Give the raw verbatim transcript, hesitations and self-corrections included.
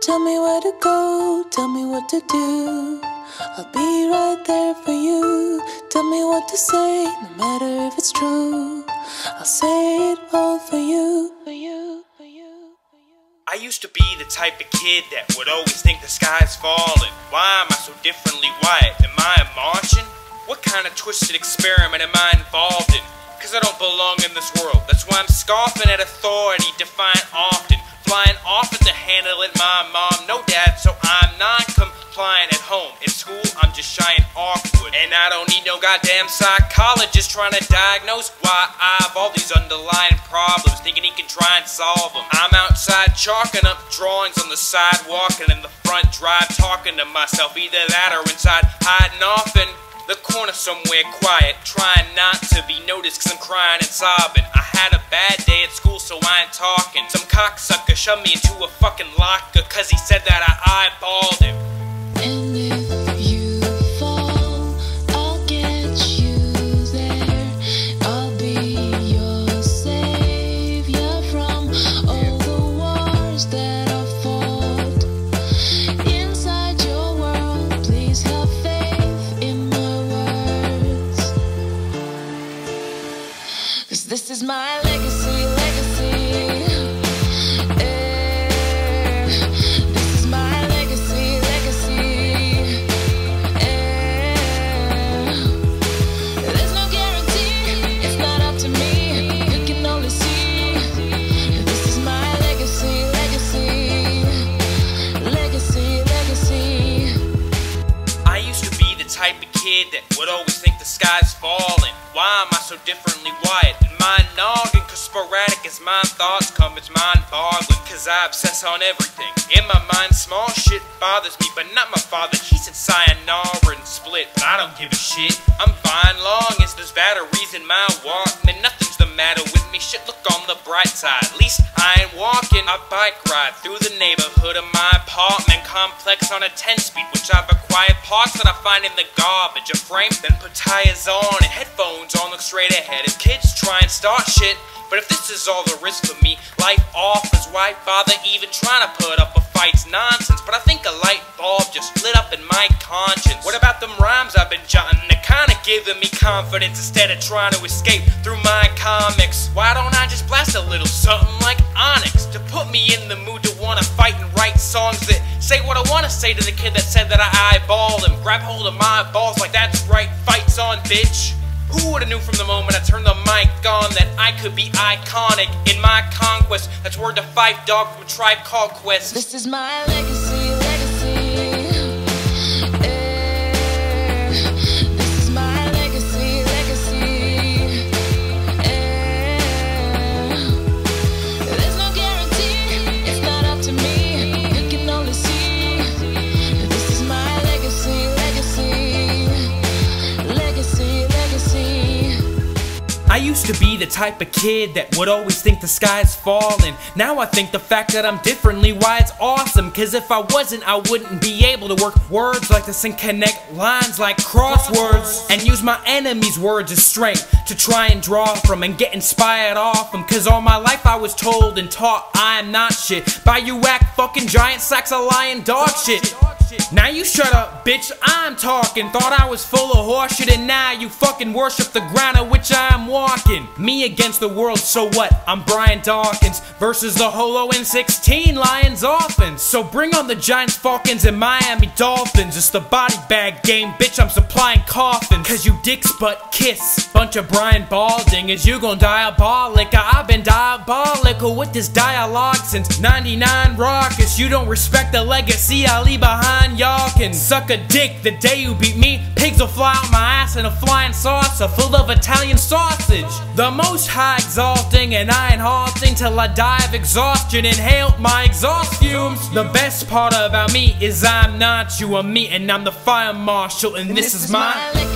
Tell me where to go, tell me what to do. I'll be right there for you. Tell me what to say, no matter if it's true. I'll say it all for you, for you, for you, for you. I used to be the type of kid that would always think the sky's falling. Why am I so differently white? Am I a Martian? What kind of twisted experiment am I involved in? Cause I don't belong in this world. That's why I'm scoffing at authority, defiant often. Flying off at the handle at my mom, no dad, so I'm non-compliant at home. In school, I'm just shy and awkward. And I don't need no goddamn psychologist trying to diagnose why I have all these underlying problems, thinking he can try and solve them. I'm outside chalking up drawings on the sidewalk and in the front drive talking to myself. Either that or inside hiding off in the corner somewhere quiet, trying not to be noticed cause I'm crying and sobbing. I had a bad day at school so I ain't talking. Some cocksucker shoved me into a fucking locker cause he said that I eyeballed him. And if you fall, I'll get you there. I'll be your savior from all the wars that are fought inside your world. Please have faith in my words, cause this is my legacy. That would always think the sky's falling. Why am I so differently wired? In my noggin, cause sporadic as my thoughts come, it's mind-boggling, cause I obsess on everything. In my mind, small shit bothers me, but not my father. He said sayonara and split, but I don't give a shit. I'm fine long as there's batteries in my Walkman. Nothing's the matter with me, shit, look on the bright side. At least I ain't walking. I bike ride through the neighborhood of my apartment complex on a ten-speed, which I've acquired parts that I find in the garbage. A frame, then put tires on and headphones on, look straight ahead. If kids try and start shit, but if this is all the risk for me, life offers, why bother even trying to put up a fight's nonsense? But I think a light bulb just lit up in my conscience. What about them rhymes I've been jotting? They're kinda giving me confidence instead of trying to escape through my comics. Why don't I just blast a little something like Onyx to put me in the mood to wanna fight and write songs that say what I wanna say to the kid that said that I eyeballed him? Grab hold of my balls like that's right, fight's on, bitch. Who would've knew from the moment I turned the mic on that I could be iconic in my conquest? That's word to five dog from A Tribe Called Quest. This is my legacy, legacy. Eh, this is my legacy, legacy. Eh, there's no guarantee, it's not up to me. You can only see. This is my legacy, legacy. Legacy, legacy. I used to be the type of kid that would always think the sky's falling. Now I think the fact that I'm differently wired's awesome, cause if I wasn't I wouldn't be able to work words like this and connect lines like crosswords, and use my enemies' words as strength to try and draw from and get inspired off them. Cause all my life I was told and taught I am not shit by you whack fucking giant sacks of lying dog shit. Now you shut up, bitch, I'm talking. Thought I was full of horseshit and now you fucking worship the ground on which I'm walking. Me against the world, so what? I'm Brian Dawkins versus the Holo n sixteen Lions offense. So bring on the Giants, Falcons, and Miami Dolphins. It's the body bag game, bitch, I'm supplying coffins. Cause you dicks butt kiss, bunch of Brian Baldingers. You gon' diabolic, I've been diabolical with this dialogue since ninety-nine raucous. You don't respect the legacy I leave behind. Y'all can suck a dick the day you beat me. Pigs will fly out my ass in a flying saucer full of Italian sausage. The most high exalting, and I ain't halting till I die of exhaustion. Inhale my exhaust fumes. The best part about me is I'm not you, I'm me, and I'm the fire marshal, and this, this is, is my, my